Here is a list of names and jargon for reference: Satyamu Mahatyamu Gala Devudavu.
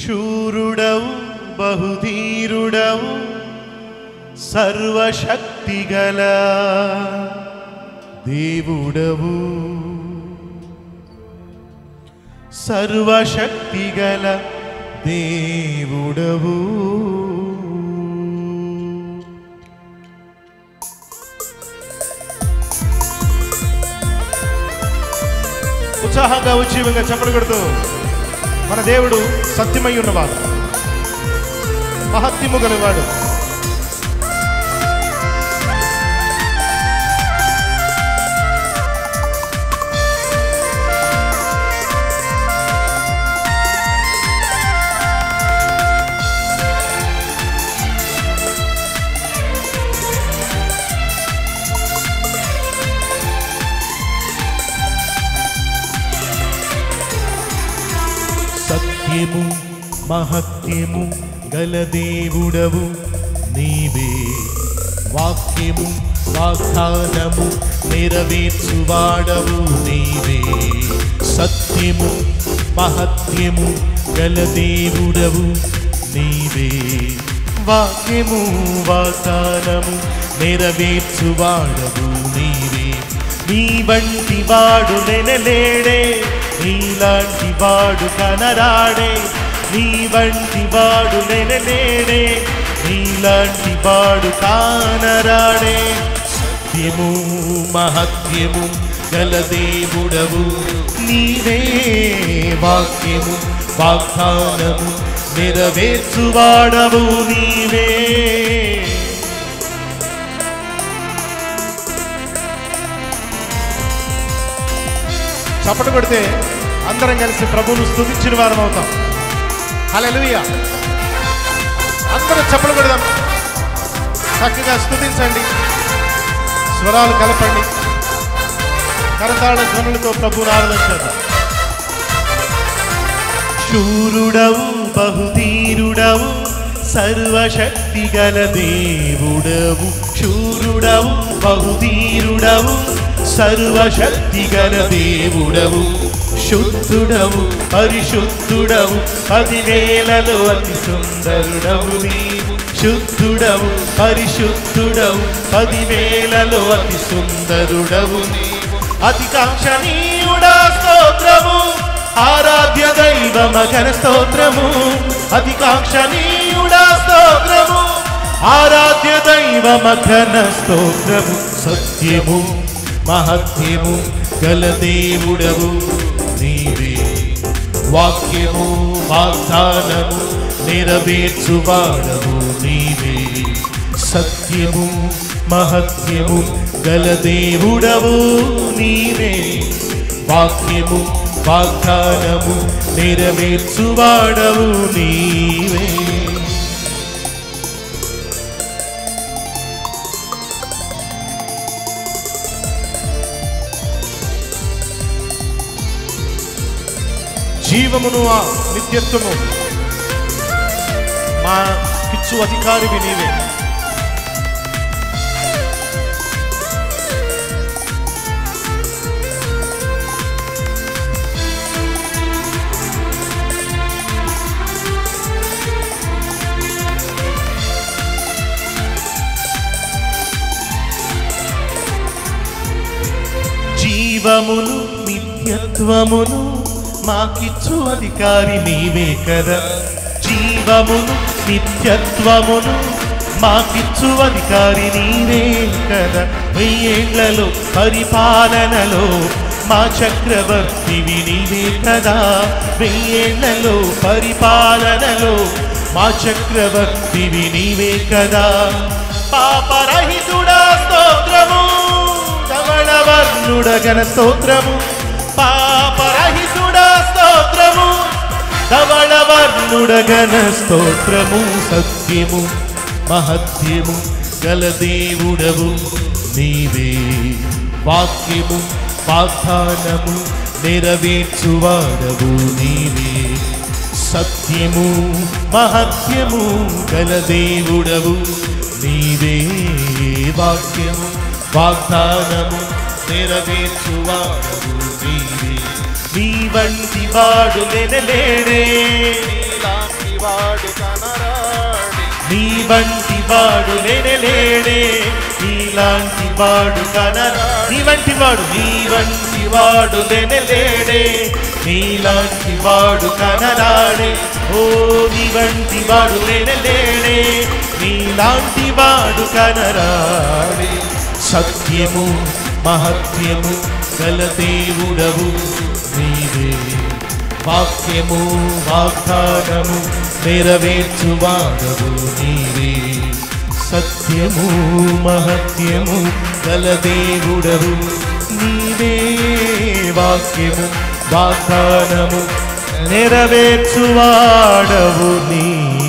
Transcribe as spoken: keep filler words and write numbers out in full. शूरुडवु बहुधीरुडवु सर्वशक्तिगल देवुडवु सर्वशक्तिगल देवुडवु उत्साहंगा उज्जीवंगा चपड़ कड़ता मन देवुडु सत्यमय उन्नवाडु महत्त्वము గలవాడు सत्यमु महत्यमु गल देवुडवु नीवे वाक्यमु वाग्दानमु नेरवेर्चुवाडवु नीवे सत्यमु महत्यमु गल देवुडवु नीवे वाक्यमु वाग्दानमु नेरवेर्चुवाडवु नीवे नीवंटि वाडु नेनलेडे नीलांटि वाडु कनराडे नीवंटि वाडु नेनलेडे नीलांटि वाडु कानराडे सत्यमु महत्यमु गल देवुडवु नीवे वाक्यमु वाग्दानमु नेरवेर्चुवाडवु नीवे చప్పట్లు కొడితే అందరం కలిసి ప్రభువును స్తుతించిన వారం అవుతాం. హల్లెలూయా. అందరం చప్పట్లు కొడదాం. చక్కగా స్తుతించండి. స్వరాలు కలపండి. కరతాళ ధ్వనులతో ప్రభువును ఆరాధించండి. శూరుడవు బహుధీరుడవు సర్వశక్తిగల దేవుడవు శూరుడవు బహుధీరుడవు सर्वशक्तिगल देवुडवु शुद्धुडवु परिशुद्धुडवु पदिवेललो अति सुंदरुडवु नीवु शुद्धुडवु परिशुद्धुडवु पदिवेललो अति सुंदरुडवु नीवु अतिकांक्षणीयुडा स्तोत्रमु आराध्य दैवमघन स्तोत्रमु अतिकांक्षणीयुडा स्तोत्रमु आराध्य दैवमघन स्तोत्रमु सत्यमु महत्यमु गल देवुडवु नीवे वाक्यमु वाग्दानमु नेरवेर्चुवाडवु नीवे सत्यमु महत्यमु गल देवुडवु नीवे वाक्यमु वाग्दानमु नेरवेर्चुवाडवु नीवे జీవమును ఆ నిత్యత్వము మా కిచ్చు అధికారివి నీవే జీవమును నిత్యత్వమును మాకిచ్చు అధికారి నీవే కదా జీవమును నిత్యత్వమును మాకిచ్చు అధికారి నీవే కదా వెయ్యేళ్లలో పరిపాలనలో మా చక్రవర్తివి నీవే కదా వెయ్యేళ్లలో పరిపాలనలో మా చక్రవర్తివి నీవే కదా పాపరహితుడా స్తోత్రము ధవళవర్ణుడగన స్తోత్రము పాపరహితుడా స్తోత్రము ధవళవర్ణుడగన స్తోత్రము సత్యము మహత్యము గల దేవుడవు నీవే వాక్యము వాగ్దానము నెరవేర్చువాడవు నీవే సత్యము మహత్యము గల దేవుడవు నీవే వాక్యము వాగ్దానము నెరవేర్చువాడవు नीवंटि वाडु नेनलेडे। నీలాంటివాడు కనరాడే నీవంటివాడు లేనేలేడే నీలాంటివాడు కనరాడే నీవంటివాడు నీవంటివాడు లేనేలేడే నీలాంటివాడు కనరాడే ఓ నీవంటివాడు లేనేలేడే నీలాంటివాడు కనరాడే సత్యము మహత్యము గల దేవుడవు నీవే వాక్యము వాగ్దానము నెరవేర్చువాడవు నీవే సత్యము మహత్యము గల దేవుడవు నీవే వాక్యము వాగ్దానము నెరవేర్చువాడవు నీవే।